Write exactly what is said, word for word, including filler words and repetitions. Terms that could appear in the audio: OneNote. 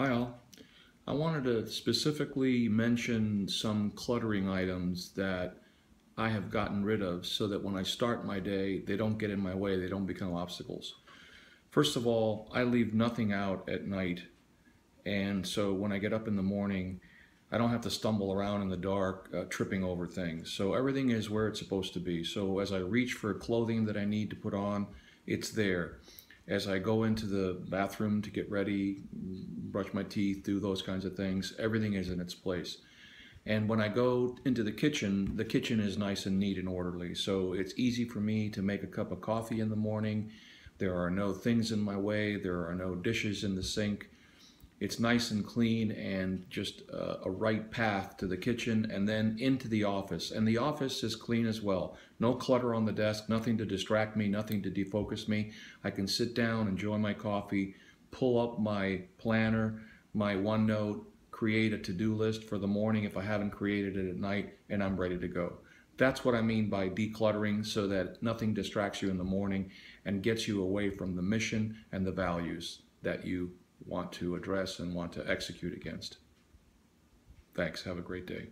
Hi all. I wanted to specifically mention some cluttering items that I have gotten rid of so that when I start my day, they don't get in my way, they don't become obstacles. First of all, I leave nothing out at night, and so when I get up in the morning, I don't have to stumble around in the dark uh, tripping over things. So everything is where it's supposed to be. So as I reach for clothing that I need to put on, it's there. As I go into the bathroom to get ready, brush my teeth, do those kinds of things, everything is in its place. And when I go into the kitchen, the kitchen is nice and neat and orderly. So it's easy for me to make a cup of coffee in the morning. There are no things in my way. There are no dishes in the sink. It's nice and clean and just a, a right path to the kitchen and then into the office. And the office is clean as well. No clutter on the desk, nothing to distract me, nothing to defocus me. I can sit down, enjoy my coffee, pull up my planner, my OneNote, create a to-do list for the morning if I haven't created it at night, and I'm ready to go. That's what I mean by decluttering, so that nothing distracts you in the morning and gets you away from the mission and the values that you want to address and want to execute against. Thanks. Have a great day.